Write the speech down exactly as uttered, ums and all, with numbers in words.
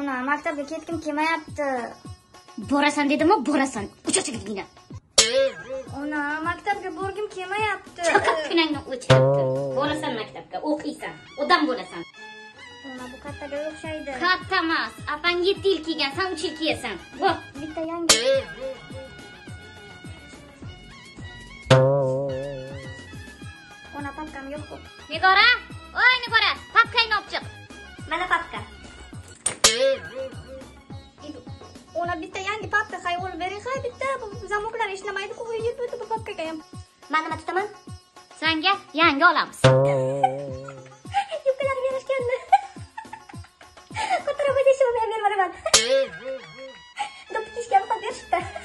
Tuna, maktabga ketkim kelmayapti. Borasan dedimmi, borasan. Uchochligingdan. Ona, maktabga borgim kelmayapti. Chiqib kuningni o'chiribdi. Borasan maktabga, o'qiysan, odam bo'lasan. Ona, bu kattaga o'xshaydi. Katta emas, apang yetti yil kelgan, sen uch yil kelsan. Bo'p, bitta yangi. Ona, papkam yo'q-ku. Nigora, o'y Nigora, papkangni olib chiq. Mana papka. Ona bitta yangi papka hayvol bering, hay bitta zamoklar ishlamaydi-ku, yetmaydi bu papkaga ham. Men nima tutaman? Senga yangi olamiz. Yuklar berishganmi? Ko'tarib o'tishimni ham bermayman. Do'ptishga ham berishdi.